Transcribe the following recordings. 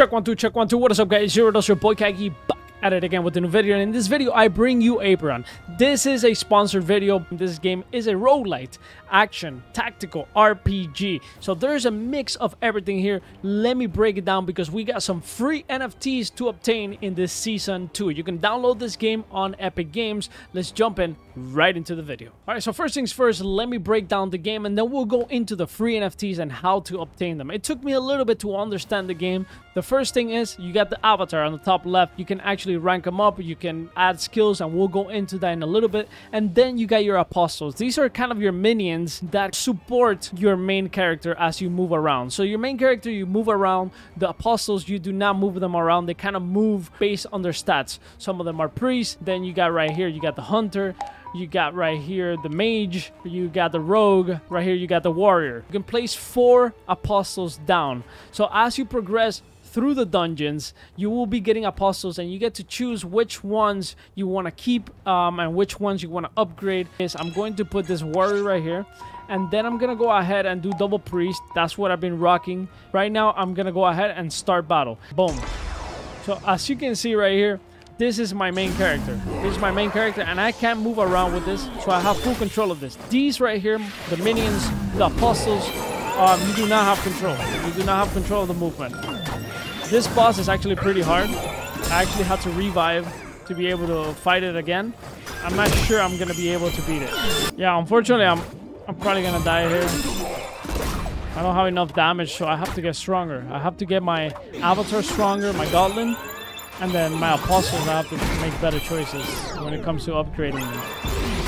Check 1 2 What is up, guys? Here it is, your boy Cagy, back at it again with a new video. And in this video I bring you Apeiron. This is a sponsored video. This game is a roguelite action tactical RPG, so there's a mix of everything here. Let me break it down because we got some free NFTs to obtain in this season 2. You can download this game on Epic Games. Let's jump in right into the video. All right, so first things first, let me break down the game and then we'll go into the free NFTs and how to obtain them. It took me a little bit to understand the game. The first thing is you got the avatar on the top left. You can actually rank them up, you can add skills, and we'll go into that in a little bit. And then you got your apostoles. These are kind of your minions that support your main character as you move around. So your main character, you move around. The apostoles, you do not move them around, they kind of move based on their stats. Some of them are priests. Then you got right here, you got the hunter. You got right here the mage, you got the rogue, right here you got the warrior. You can place 4 apostles down. So as you progress through the dungeons, you will be getting apostles and you get to choose which ones you want to keep and which ones you want to upgrade. I'm going to put this warrior right here, and then I'm gonna go ahead and do double priest. That's what I've been rocking right now. I'm gonna go ahead and start battle. Boom. So as you can see right here, this is my main character. This is my main character, and I can't move around with this, so I have full control of this. These right here, the minions, the apostles, you do not have control. You do not have control of the movement. This boss is actually pretty hard. I actually had to revive to be able to fight it again. I'm not sure I'm gonna be able to beat it. Yeah, unfortunately, I'm probably gonna die here. I don't have enough damage, so I have to get stronger. I have to get my avatar stronger, my Godling. And then my apostles, I have to make better choices when it comes to upgrading them.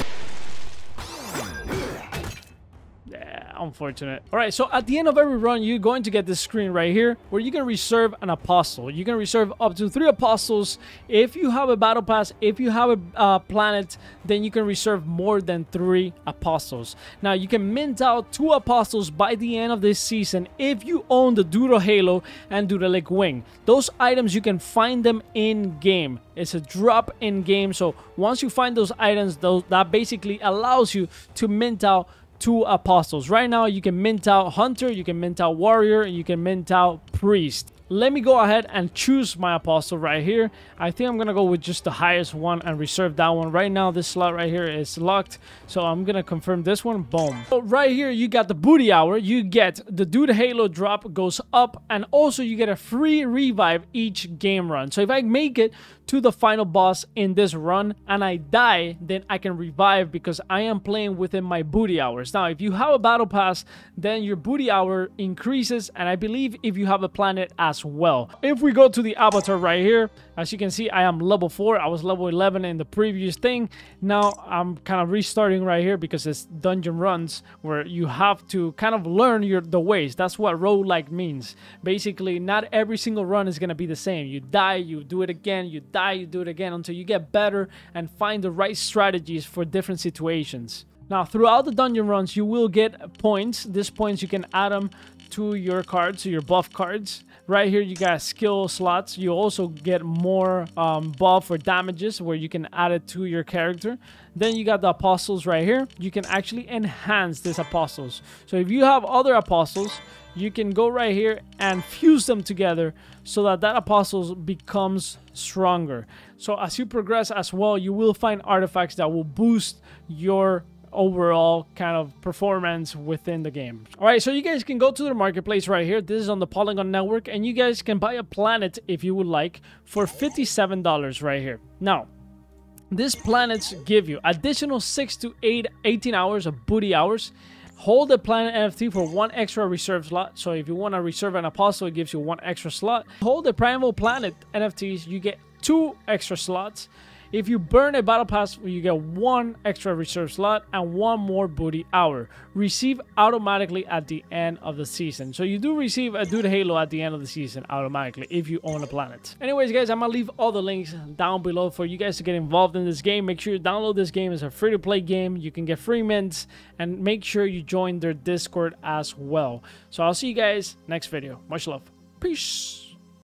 Yeah, unfortunate. All right, so at the end of every run, you're going to get this screen right here where you can reserve an apostle. You can reserve up to 3 apostles. If you have a battle pass, if you have a planet, then you can reserve more than 3 apostles. Now, you can mint out 2 apostles by the end of this season if you own the Doodle Halo and Doodle Lake Wing. Those items, you can find them in-game. It's a drop in-game, so once you find those items, that basically allows you to mint out 2 apostles. Right now, you can mint out hunter, you can mint out warrior, and you can mint out priest. Let me go ahead and choose my apostle right here. I think I'm gonna go with just the highest one and reserve that one. Right now, this slot right here is locked, so I'm gonna confirm this one. Boom. So right here, you got the Booty Hour. You get the Doodle Halo drop goes up, and also you get a free revive each game run. So if I make it to the final boss in this run and I die, then I can revive because I am playing within my Booty Hours. Now, if you have a battle pass, then your Booty Hour increases, and I believe if you have a planet as well. If we go to the avatar right here, as you can see, I am level 4. I was level 11 in the previous thing. Now I'm kind of restarting right here because it's dungeon runs where you have to kind of learn the ways. That's what roguelike means. Basically, not every single run is going to be the same. You die, you do it again, you die, you do it again, until you get better and find the right strategies for different situations. Now, throughout the dungeon runs, you will get points. These points, you can add them to your cards, to your buff cards. Right here, you got skill slots. You also get more buff or damages where you can add it to your character. Then you got the apostles right here. You can actually enhance these apostles. So if you have other apostles, you can go right here and fuse them together so that apostle becomes stronger. So as you progress as well, you will find artifacts that will boost your overall kind of performance within the game. All right, so you guys can go to the marketplace right here. This is on the Polygon network, and you guys can buy a planet if you would like for $57 right here. Now, these planets give you additional 6 to 18 hours of booty hours. Hold a planet NFT for 1 extra reserve slot. So if you want to reserve an apostle, it gives you 1 extra slot. Hold the primal planet NFTs, you get 2 extra slots. If you burn a battle pass, you get 1 extra reserve slot and 1 more booty hour. Receive automatically at the end of the season. So you do receive a Doodle Halo at the end of the season automatically if you own a planet. Anyways, guys, I'm going to leave all the links down below for you guys to get involved in this game. Make sure you download this game. It's a free-to-play game. You can get free mints, and make sure you join their Discord as well. So I'll see you guys next video. Much love. Peace.